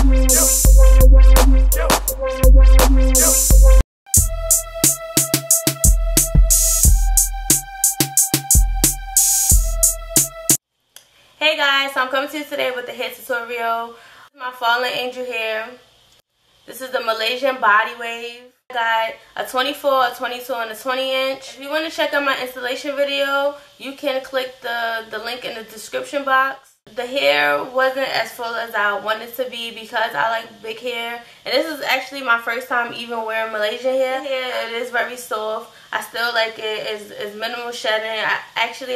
Hey guys, so I'm coming to you today with the hair tutorial. My Fallen Angel Hair. This is the Malaysian Body Wave. I got a 24, a 22, and a 20 inch. If you want to check out my installation video, you can click the link in the description box. The hair wasn't as full as I wanted to be because I like big hair. And this is actually my first time even wearing Malaysian hair. It is very soft. I still like it. It's minimal shedding. I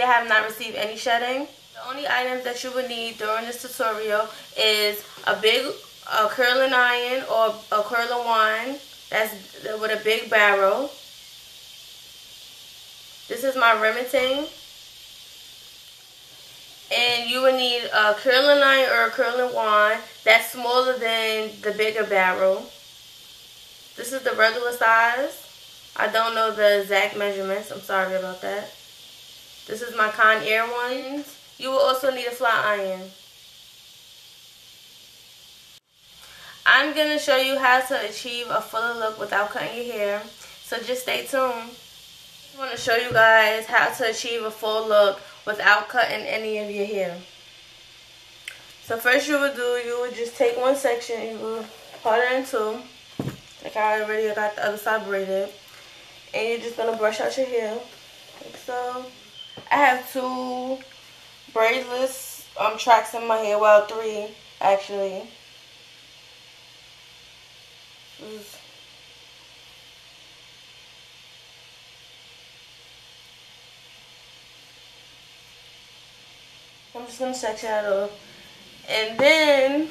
have not received any shedding. The only items that you will need during this tutorial is a curling iron or a curling wand that's with a big barrel. This is my Remington. And you will need a curling iron or a curling wand that's smaller than the bigger barrel. This is the regular size. I don't know the exact measurements. I'm sorry about that. This is my Conair ones. You will also need a flat iron. I'm going to show you how to achieve a fuller look without cutting your hair. So just stay tuned. I want to show you guys how to achieve a full look without cutting any of your hair. So first you would just take one section, you will part it in two. Like I already got the other side braided. And you're just going to brush out your hair. Like so. I have two braidless tracks in my hair. Well, three actually. I'm just going to section that off. And then,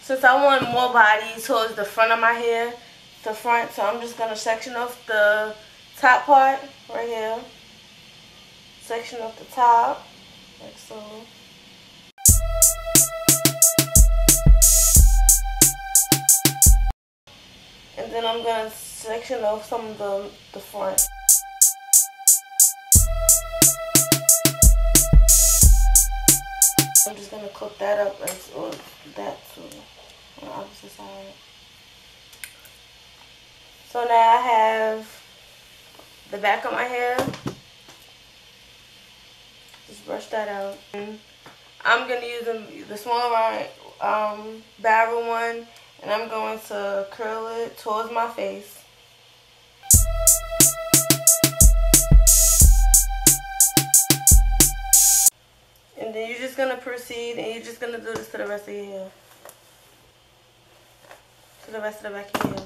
since I want more body towards the front of my hair, the front, so I'm just going to section off the top part right here. Section off the top, like so. And then I'm going to section off some of the front. I'm just gonna clip that up as or that too on the opposite side. So now I have the back of my hair. Just brush that out. And I'm gonna use the smaller barrel one, and I'm going to curl it towards my face. And then you're just going to proceed and you're just going to do this to the rest of your hair. To the rest of the back of your hair.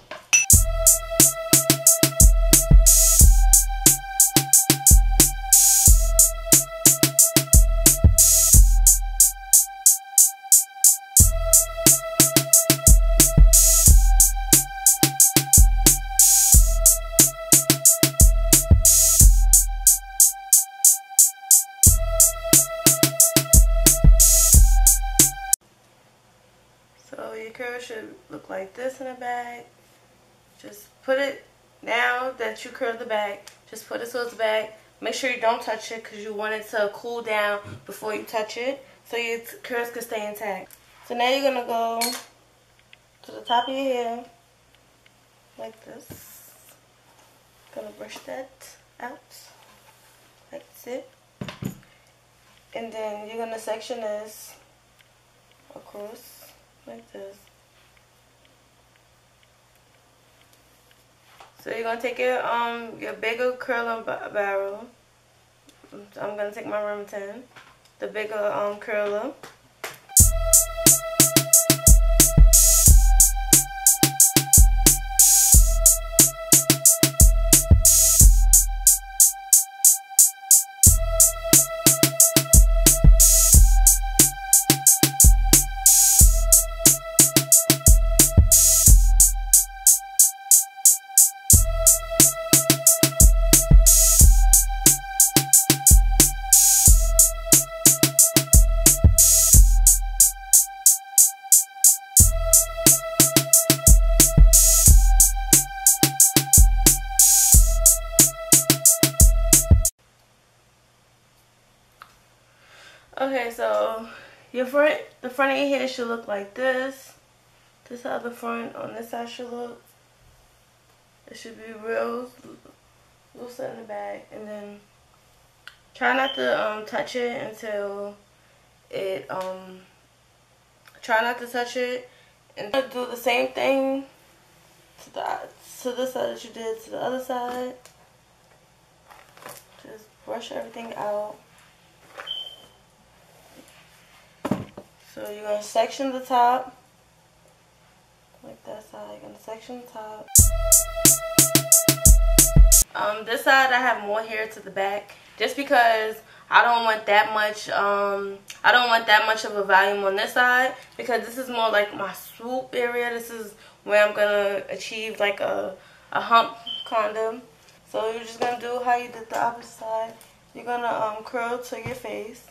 Curl should look like this in the back. Just put it, now that you curl the back, just put it towards the back. Make sure you don't touch it because you want it to cool down before you touch it so your curls can stay intact. So now you're going to go to the top of your hair like this. Going to brush that out like this. And then you're going to section this across. Like this. So you're gonna take your bigger curling barrel. I'm gonna take my Remington, the bigger curler. Okay, so the front of your hair should look like this. This is how the front on this side should look. It should be real loose in the back, and then try not to touch it until it and do the same thing to this side that you did to the other side. Just brush everything out. So you're gonna section the top. Like that side, you're gonna section the top. This side I have more hair to the back, just because I don't want that much. I don't want that much of a volume on this side, because this is more like my swoop area. This is where I'm gonna achieve like a hump kind of. So you're just gonna do how you did the opposite side. You're gonna curl to your face.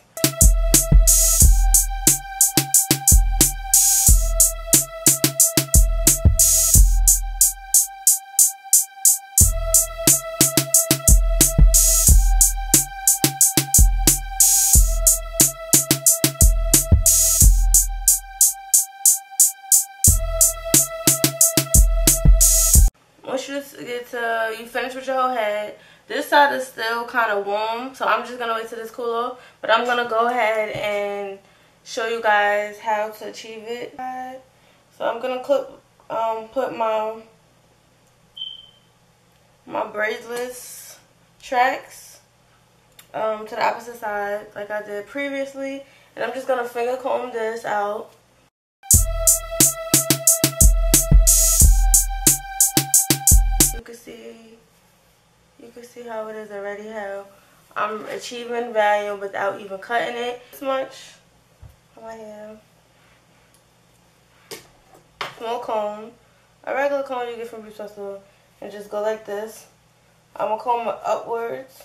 You finish with your whole head. This side is still kind of warm, so I'm just gonna wait till this cool off, but I'm gonna go ahead and show you guys how to achieve it. So I'm gonna put my braidless tracks to the opposite side like I did previously, and I'm just gonna finger comb this out. You can see how it is already, how I'm achieving volume without even cutting it. This much on my hair. Small comb. A regular comb you get from Beauty Store, and just go like this. I'm gonna comb it upwards.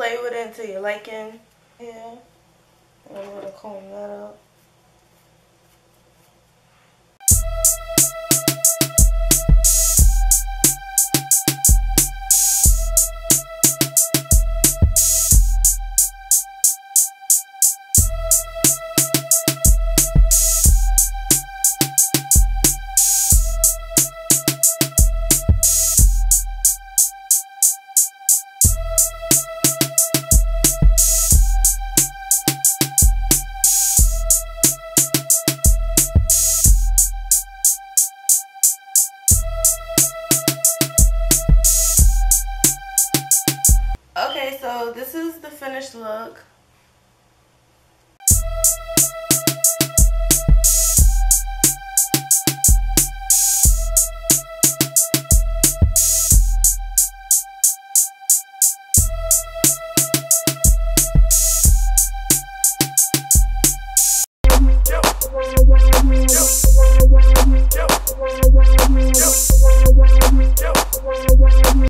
Play with it until you like it. Yeah. And I'm gonna comb that up. Okay, so this is the finished look.